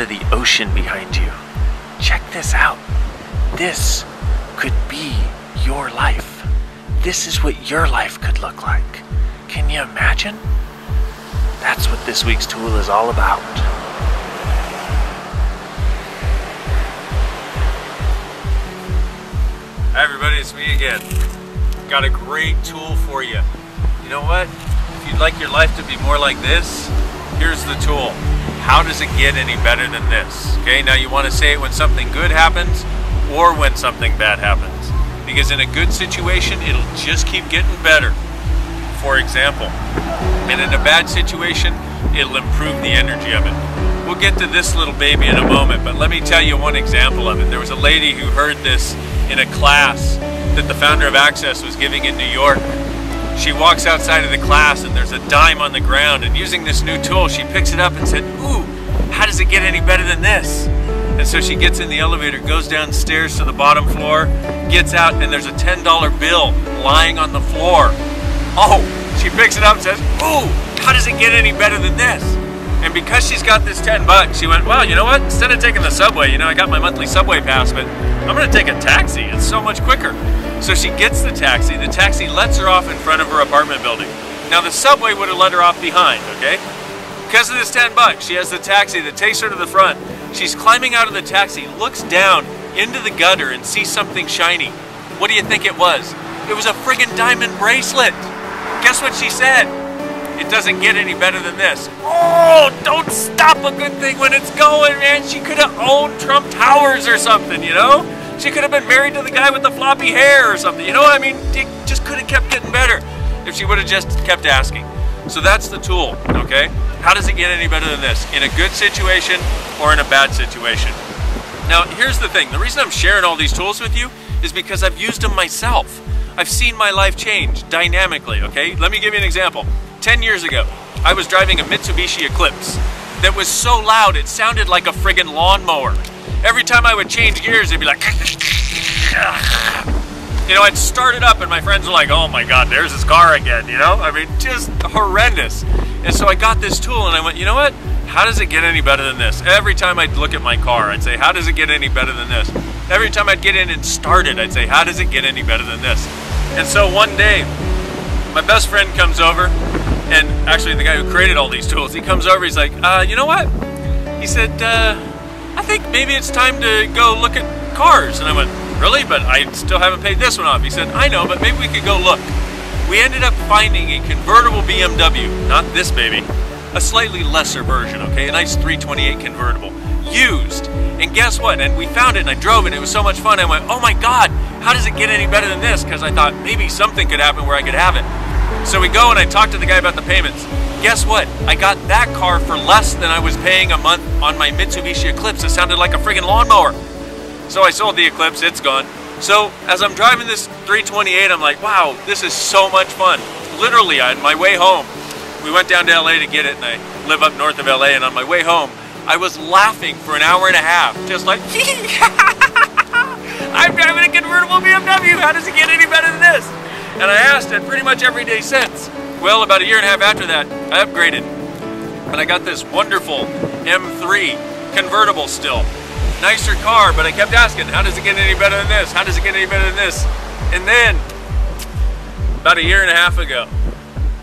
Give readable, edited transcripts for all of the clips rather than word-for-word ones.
onto the ocean behind you. Check this out. This could be your life. This is what your life could look like. Can you imagine? That's what this week's tool is all about. Hi everybody, it's me again. Got a great tool for you. You know what? If you'd like your life to be more like this, here's the tool. How does it get any better than this? Okay, now you want to say it when something good happens or when something bad happens. Because in a good situation, it'll just keep getting better. For example, and in a bad situation, it'll improve the energy of it. We'll get to this little baby in a moment, but let me tell you one example of it. There was a lady who heard this in a class that the founder of Access was giving in New York. She walks outside of the class and there's a dime on the ground, and using this new tool, she picks it up and said, "Ooh, how does it get any better than this?" And so she gets in the elevator, goes downstairs to the bottom floor, gets out, and there's a $10 bill lying on the floor. Oh, she picks it up and says, "Ooh, how does it get any better than this?" And because she's got this 10 bucks, she went, "Well, you know what? Instead of taking the subway, you know, I got my monthly subway pass, but I'm gonna take a taxi. It's so much quicker." So she gets the taxi lets her off in front of her apartment building. Now the subway would have let her off behind, okay? Because of this 10 bucks, she has the taxi that takes her to the front. She's climbing out of the taxi, looks down into the gutter and sees something shiny. What do you think it was? It was a friggin' diamond bracelet. Guess what she said? "It doesn't get any better than this." Oh, don't stop a good thing when it's going, man. She could have owned Trump Towers or something, you know? She could have been married to the guy with the floppy hair or something, you know what I mean? It just could have kept getting better if she would have just kept asking. So that's the tool, okay? How does it get any better than this? In a good situation or in a bad situation? Now, here's the thing. The reason I'm sharing all these tools with you is because I've used them myself. I've seen my life change dynamically, okay? Let me give you an example. 10 years ago, I was driving a Mitsubishi Eclipse that was so loud it sounded like a friggin' lawnmower. Every time I would change gears, it'd be like... You know, I'd start it up and my friends were like, "Oh my God, there's this car again," you know? I mean, just horrendous. And so I got this tool and I went, you know what? How does it get any better than this? Every time I'd look at my car, I'd say, how does it get any better than this? Every time I'd get in and start it, I'd say, how does it get any better than this? And so one day, my best friend comes over, and actually the guy who created all these tools, he comes over, he's like, you know what? He said, I think maybe it's time to go look at cars. And I went, "Really? But I still haven't paid this one off." He said, "I know, but maybe we could go look." We ended up finding a convertible BMW, not this baby, a slightly lesser version, okay? A nice 328 convertible, used. And guess what? And we found it and I drove it. It was so much fun. I went, "Oh my God, how does it get any better than this?" Because I thought maybe something could happen where I could have it. So we go and I talk to the guy about the payments. Guess what? I got that car for less than I was paying a month on my Mitsubishi Eclipse. It sounded like a friggin' lawnmower. So I sold the Eclipse, it's gone. So as I'm driving this 328, I'm like, wow, this is so much fun. Literally, on my way home, we went down to LA to get it, and I live up north of LA, and on my way home, I was laughing for an hour and a half, just like, I'm driving a convertible BMW, how does it get any better than this? And I asked it pretty much every day since. Well, about a year and a half after that, I upgraded, and I got this wonderful M3 convertible still. Nicer car, but I kept asking, how does it get any better than this? How does it get any better than this? And then, about a year and a half ago,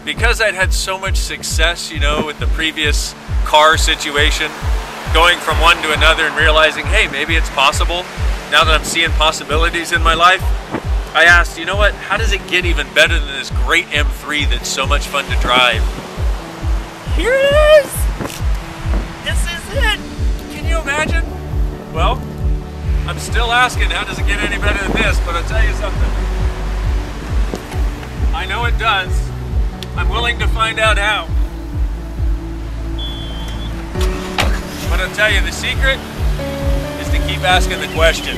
because I'd had so much success, you know, with the previous car situation, going from one to another and realizing, hey, maybe it's possible. Now that I'm seeing possibilities in my life, I asked, you know what, how does it get even better than this great M3 that's so much fun to drive? Here it is! This is it! Can you imagine? Well, I'm still asking how does it get any better than this, but I'll tell you something. I know it does. I'm willing to find out how. But I'll tell you, the secret is to keep asking the question.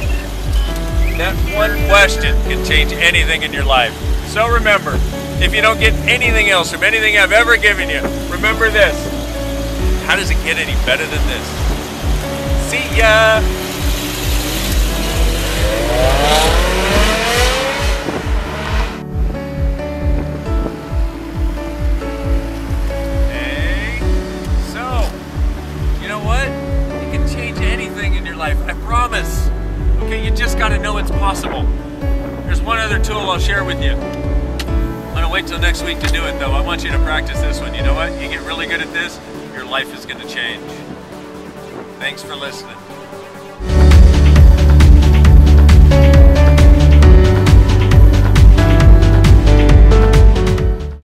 That one question can change anything in your life. So remember, if you don't get anything else from anything I've ever given you, remember this. How does it get any better than this? See ya! Hey, so, you know what? You can life. I promise. Okay, you just got to know it's possible. There's one other tool I'll share with you. I'm going to wait till next week to do it, though. I want you to practice this one. You know what? You get really good at this, your life is going to change. Thanks for listening.